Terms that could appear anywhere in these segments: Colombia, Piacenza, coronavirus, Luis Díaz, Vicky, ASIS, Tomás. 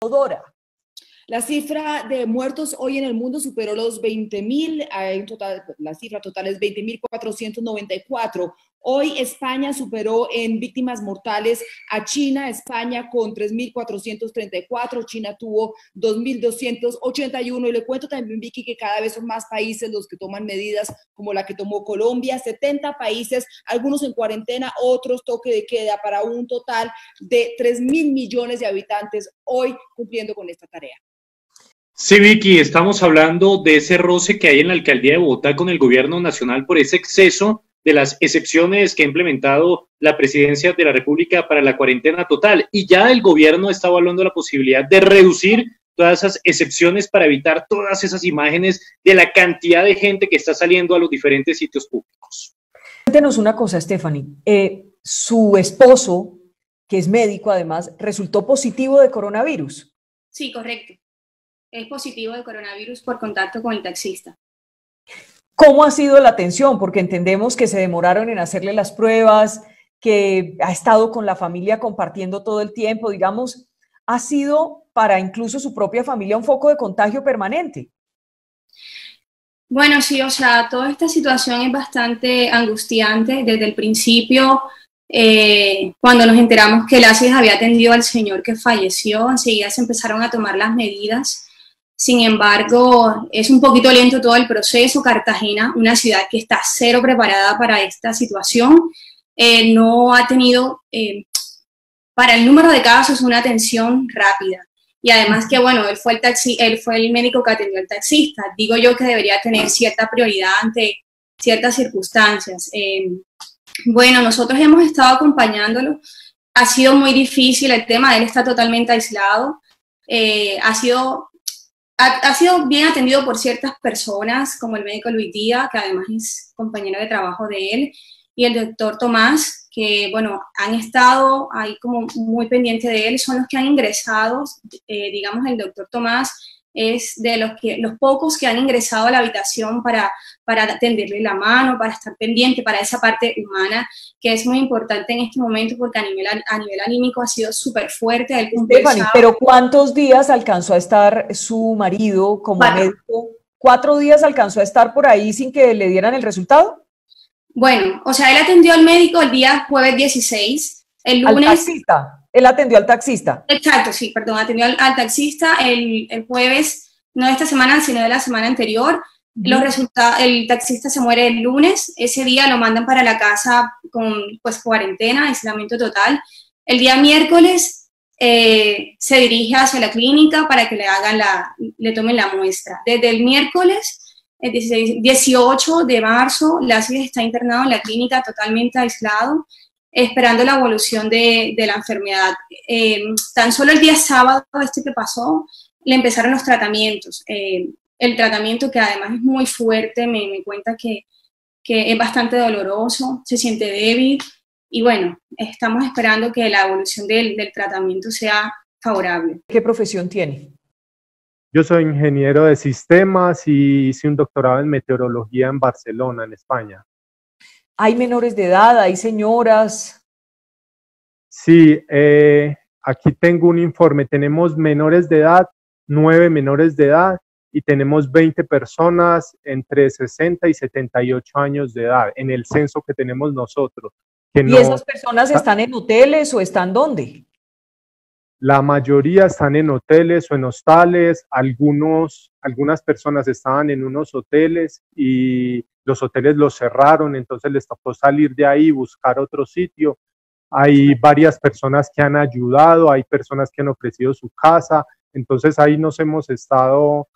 Odora. La cifra de muertos hoy en el mundo superó los 20.000, la cifra total es 20.494. Hoy España superó en víctimas mortales a China, España con 3.434, China tuvo 2.281. Y le cuento también, Vicky, que cada vez son más países los que toman medidas como la que tomó Colombia, 70 países, algunos en cuarentena, otros toque de queda, para un total de 3.000 millones de habitantes hoy cumpliendo con esta tarea. Sí, Vicky, estamos hablando de ese roce que hay en la alcaldía de Bogotá con el gobierno nacional por ese exceso de las excepciones que ha implementado la presidencia de la República para la cuarentena total. Y ya el gobierno está evaluando la posibilidad de reducir todas esas excepciones para evitar todas esas imágenes de la cantidad de gente que está saliendo a los diferentes sitios públicos. Cuéntenos una cosa, Stephanie. Su esposo, que es médico además, resultó positivo de coronavirus. Sí, correcto. Es positivo de coronavirus por contacto con el taxista. ¿Cómo ha sido la atención? Porque entendemos que se demoraron en hacerle las pruebas, que ha estado con la familia compartiendo todo el tiempo, digamos, ha sido para incluso su propia familia un foco de contagio permanente. Bueno, sí, o sea, toda esta situación es bastante angustiante. Desde el principio, cuando nos enteramos que el ASIS había atendido al señor que falleció, enseguida se empezaron a tomar las medidas. Sin embargo, es un poquito lento todo el proceso. Cartagena, una ciudad que está cero preparada para esta situación, no ha tenido, para el número de casos, una atención rápida. Y además que, bueno, él fue el médico que atendió al taxista. Digo yo que debería tener cierta prioridad ante ciertas circunstancias. Bueno, nosotros hemos estado acompañándolo. Ha sido muy difícil el tema. Él está totalmente aislado. Ha sido bien atendido por ciertas personas, como el médico Luis Díaz, que además es compañero de trabajo de él, y el doctor Tomás, que, bueno, han estado ahí como muy pendiente de él, son los que han ingresado, digamos, el doctor Tomás es de los pocos que han ingresado a la habitación para tenderle la mano, para estar pendiente, para esa parte humana, que es muy importante en este momento, porque a nivel anímico ha sido súper fuerte. Stephanie, pero ¿cuántos días alcanzó a estar su marido como médico? ¿4 días alcanzó a estar por ahí sin que le dieran el resultado? Bueno, o sea, él atendió al médico el día jueves 16, el lunes... ¿Al taxista? Él atendió al taxista. Exacto, sí, perdón, atendió al taxista el jueves, no de esta semana, sino de la semana anterior. Los resultados, el taxista se muere el lunes, ese día lo mandan para la casa con, pues, cuarentena, aislamiento total. El día miércoles se dirige hacia la clínica para que le tomen la muestra. Desde el miércoles, el 18 de marzo, la ASIS está internado en la clínica totalmente aislado, esperando la evolución de la enfermedad. Tan solo el día sábado, que pasó, le empezaron los tratamientos. El tratamiento, que además es muy fuerte, me cuenta que es bastante doloroso, se siente débil, y bueno, estamos esperando que la evolución del tratamiento sea favorable. ¿Qué profesión tiene? Yo soy ingeniero de sistemas y hice un doctorado en meteorología en Barcelona, en España. ¿Hay menores de edad? ¿Hay señoras? Sí, aquí tengo un informe. Tenemos menores de edad, 9 menores de edad, y tenemos 20 personas entre 60 y 78 años de edad en el censo que tenemos nosotros. Que ¿Y no, esas personas están en hoteles o están dónde? La mayoría están en hoteles o en hostales. Algunas personas estaban en unos hoteles y... los hoteles los cerraron, entonces les tocó salir de ahí, buscar otro sitio. Hay varias personas que han ayudado, hay personas que han ofrecido su casa, entonces ahí nos hemos estado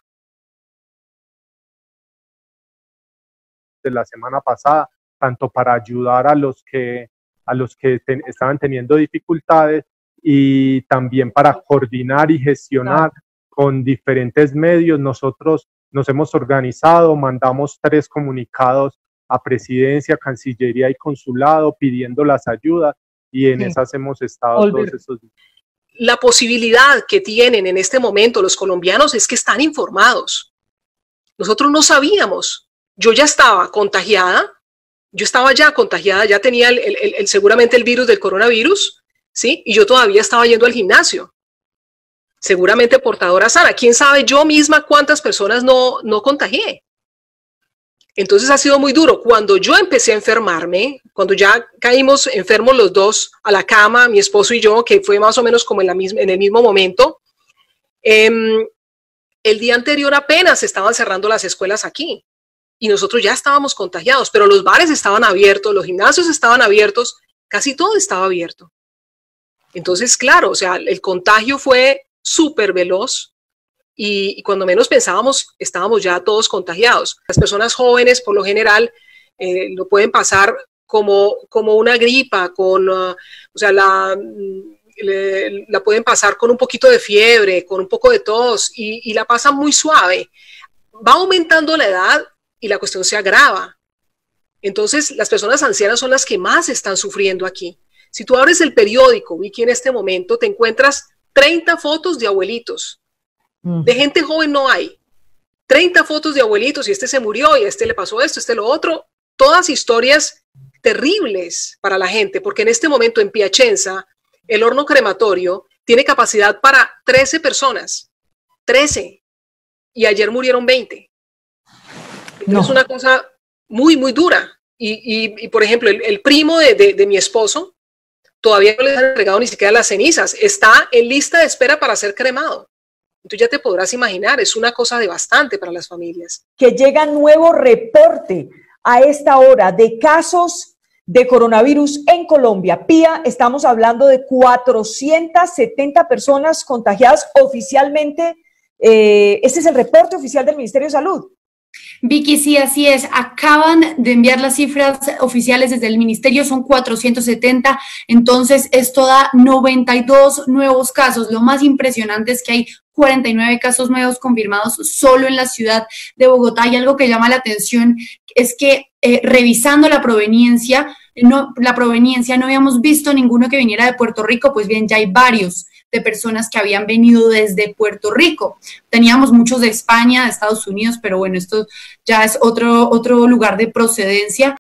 de la semana pasada, tanto para ayudar a los que estaban teniendo dificultades y también para coordinar y gestionar con diferentes medios. Nosotros nos hemos organizado, mandamos 3 comunicados a Presidencia, Cancillería y Consulado pidiendo las ayudas, y en esas hemos estado todos esos días. La posibilidad que tienen en este momento los colombianos es que están informados. Nosotros no sabíamos. Yo ya estaba contagiada, ya tenía seguramente el virus del coronavirus, ¿sí? Y yo todavía estaba yendo al gimnasio. seguramente portadora sana. ¿Quién sabe yo misma cuántas personas no contagié? Entonces ha sido muy duro. Cuando yo empecé a enfermarme, cuando ya caímos enfermos los dos a la cama, mi esposo y yo, que fue más o menos como en el mismo momento, el día anterior apenas estaban cerrando las escuelas aquí y nosotros ya estábamos contagiados, pero los bares estaban abiertos, los gimnasios estaban abiertos, casi todo estaba abierto. Entonces, claro, o sea, el contagio fue súper veloz. Y cuando menos pensábamos, estábamos ya todos contagiados. Las personas jóvenes, por lo general, lo pueden pasar como una gripa, la pueden pasar con un poquito de fiebre, con un poco de tos, y la pasan muy suave. Va aumentando la edad y la cuestión se agrava. Entonces, las personas ancianas son las que más están sufriendo aquí. Si tú abres el periódico, Vicky, en este momento, te encuentras 30 fotos de abuelitos. De gente joven no hay. 30 fotos de abuelitos y este se murió y a este le pasó esto, este lo otro. Todas historias terribles para la gente, porque en este momento en Piacenza el horno crematorio tiene capacidad para 13 personas. 13. Y ayer murieron 20. No. Es una cosa muy, muy dura. Y por ejemplo, el primo de mi esposo todavía no le han entregado ni siquiera las cenizas. Está en lista de espera para ser cremado. Entonces ya te podrás imaginar, es una cosa devastante para las familias. Que llega nuevo reporte a esta hora de casos de coronavirus en Colombia. Pía, estamos hablando de 470 personas contagiadas oficialmente. Este es el reporte oficial del Ministerio de Salud. Vicky, sí, así es. Acaban de enviar las cifras oficiales desde el ministerio, son 470, entonces esto da 92 nuevos casos. Lo más impresionante es que hay 49 casos nuevos confirmados solo en la ciudad de Bogotá, y algo que llama la atención es que revisando la proveniencia, no habíamos visto ninguno que viniera de Puerto Rico. Pues bien, ya hay varios de personas que habían venido desde Puerto Rico. Teníamos muchos de España, de Estados Unidos, pero bueno, esto ya es otro lugar de procedencia.